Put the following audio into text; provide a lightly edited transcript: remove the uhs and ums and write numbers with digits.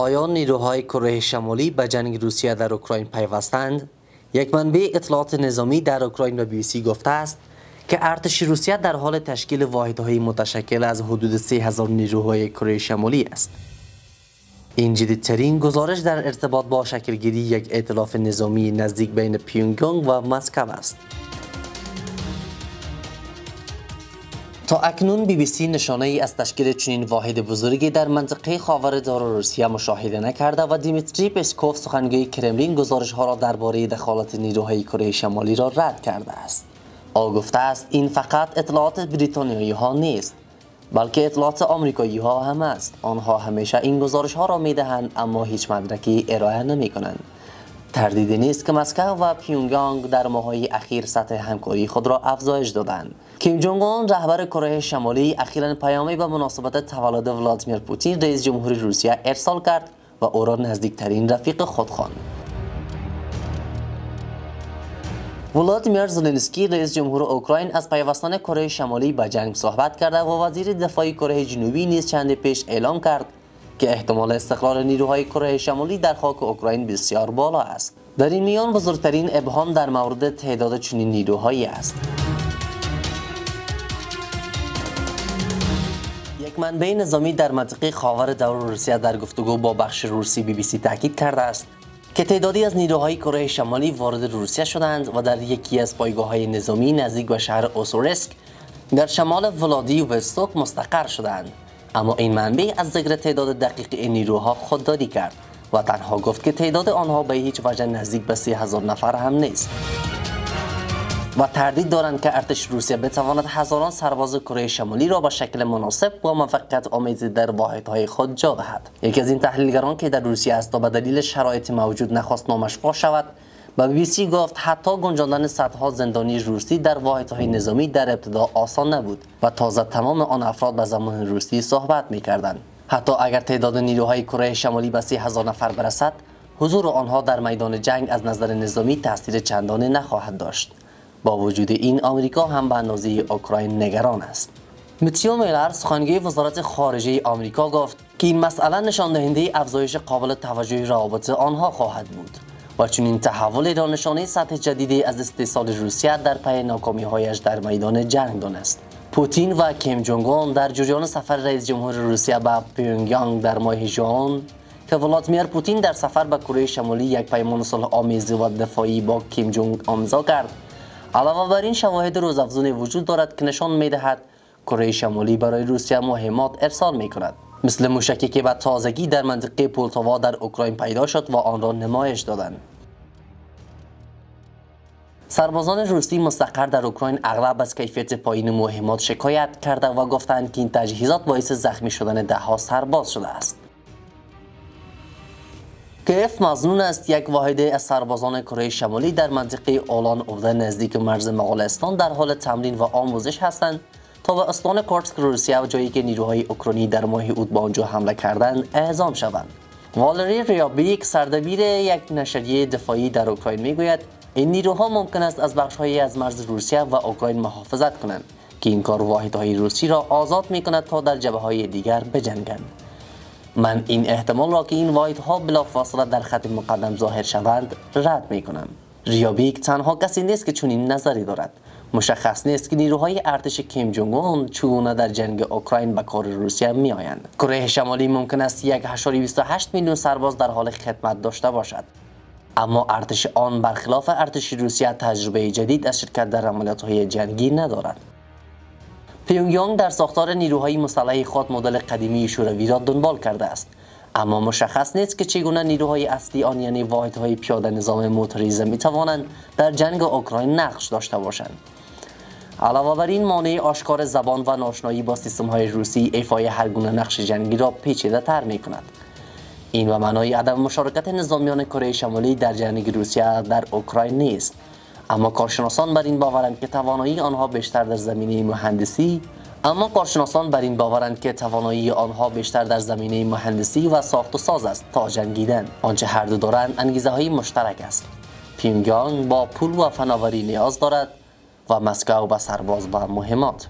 آیا نیروهای کره شمالی به جنگ روسیه در اوکراین پیوستند؟ یک منبع اطلاعات نظامی در اوکراین به BBC گفته است که ارتش روسیه در حال تشکیل واحدهای متشکل از حدود 3000 نیروهای کره شمالی است. این جدیدترین گزارش در ارتباط با شکلگیری یک ائتلاف نظامی نزدیک بین پیونگ‌یانگ و مسکو است. تا اکنون BBC نشانه ای از تشکیل چنین واحد بزرگی در منطقه خاورمیانه روسیه مشاهده نکرده و دیمیتری پسکوف سخنگوی کرملین گزارش ها را درباره دخالت نیروهای کره شمالی را رد کرده است. او گفته است این فقط اطلاعات بریتانیایی ها نیست، بلکه اطلاعات آمریکایی ها هم است. آنها همیشه این گزارش ها را می دهند اما هیچ مدرکی ارائه نمی کنند. تردیدی نیست که مسکو و پیونگ‌یانگ در ماه‌های اخیر سطح همکاری خود را افزایش دادند. کیم جونگ اون رهبر کره شمالی اخیراً پیامی به مناسبت تولد ولادیمیر پوتین رئیس جمهوری روسیه ارسال کرد و او را نزدیکترین رفیق خود خواند. ولادیمیر زلنسکی رئیس جمهور اوکراین از پیوستن کره شمالی به جنگ صحبت کرده و وزیر دفاع کره جنوبی نیز چند پیش اعلام کرد که احتمال استقرار نیروهای کره شمالی در خاک اوکراین بسیار بالا است. در این میان بزرگترین ابهام در مورد تعداد چنین نیروهایی است. یک منبع نظامی در منطقه خاورمیانه روسیه در گفتگو با بخش روسی BBC تاکید کرده است که تعدادی از نیروهای کره شمالی وارد روسیه شدند و در یکی از پایگاه‌های نظامی نزدیک به شهر اوسوریسک در شمال ولادیوستوک مستقر شدند. اما این منبع از ذکر تعداد دقیق این نیروها خودداری کرد و تنها گفت که تعداد آنها به هیچ وجه نزدیک به 3000 نفر هم نیست و تردید دارند که ارتش روسیه بتواند هزاران سرباز کره شمالی را به شکل مناسب و موفقیت آمیز در واحدهای خود جا دهد. یکی از این تحلیلگران که در روسیه است تا به دلیل شرایط موجود نخواست نامش فاش شود، به BBC گفت حتی گنجاندن صدها زندانی روسی در واحدهای نظامی در ابتدا آسان نبود و تازه تمام آن افراد به زبان روسی صحبت می‌کردند. حتی اگر تعداد نیروهای کره شمالی به 3000 نفر برسد، حضور آنها در میدان جنگ از نظر نظامی تاثیر چندانی نخواهد داشت. با وجود این آمریکا هم به اندازه اوکراین نگران است. متیو میلر سخنگوی وزارت خارجه آمریکا گفت که این مسئله نشان دهنده افزایش قابل توجهی روابط آنها خواهد بود و چنین تحول را نشانه سطح جدیدی از استحصال روسیه در پی ناکامی‌هایش در میدان جنگ دانست. پوتین و کیم جونگ اون در جریان سفر رئیس جمهور روسیه به پیونگ‌یانگ در ماه ژوئن که ولادیمیر پوتین در سفر به کره شمالی یک پیمان صلح‌آمیز و دفاعی با کیم جونگ امضا کرد، علاوه بر این شواهد روزافزونی وجود دارد که نشان می‌دهد کره شمالی برای روسیه مهمات ارسال می‌کند، مثل موشکی که به تازگی در منطقه پولتاوا در اوکراین پیدا شد و آن را نمایش دادند. سربازان روسی مستقر در اوکراین اغلب از کیفیت پایین مهمات شکایت کرده و گفتند که این تجهیزات باعث زخمی شدن دهها سرباز شده است. کیف مظنون است یک واحد از سربازان کره شمالی در منطقه اولان اوده نزدیک مرز مغولستان در حال تمرین و آموزش هستند تا به استان کورسک روسیه و جایی که نیروهای اوکراینی در ماه اوت به آنجا حمله کردند اعزام شوند. والری ریابیک سردبیر یک نشریه دفاعی در اوکراین میگوید این نیروها ممکن است از بخشهایی از مرز روسیه و اوکراین محافظت کنند که این کار واحدهای روسی را آزاد میکند تا در جبهه‌های دیگر بجنگند. من این احتمال را که این واحدها بلافاصله در خط مقدم ظاهر شوند رد میکنم. ریابیک تنها کسی نیست که چنین نظری دارد. مشخص نیست که نیروهای ارتش کیم جونگ اون چگونه در جنگ اوکراین به کار روسیه میآیند. کره شمالی ممکن است 1.28 میلیون سرباز در حال خدمت داشته باشد، اما ارتش آن برخلاف ارتش روسیه تجربه جدید از شرکت در عملیات‌های جنگی ندارد. پیونگ‌یانگ در ساختار نیروهای مسلح خود مدل قدیمی شوروی را دنبال کرده است، اما مشخص نیست که چگونه نیروهای اصلی آن یعنی واحدهای پیاده نظام موتوریزه می‌توانند در جنگ اوکراین نقش داشته باشند. علاوه بر این مانع آشکار زبان و ناشنایی با سیستم‌های روسی ایفای هرگونه نقش جنگی را پیچیده‌تر می‌کند. این به معنای عدم مشارکت نظامیان کره شمالی در جنگ روسیه در اوکراین نیست، اما کارشناسان بر این باورند که توانایی آنها بیشتر در زمینه مهندسی و ساخت و ساز است تا جنگیدن. آنچه هر دو دارند انگیزه های مشترک است. پیونگ‌یانگ با پول و فناوری نیاز دارد و مسکو با سرباز و مهمات.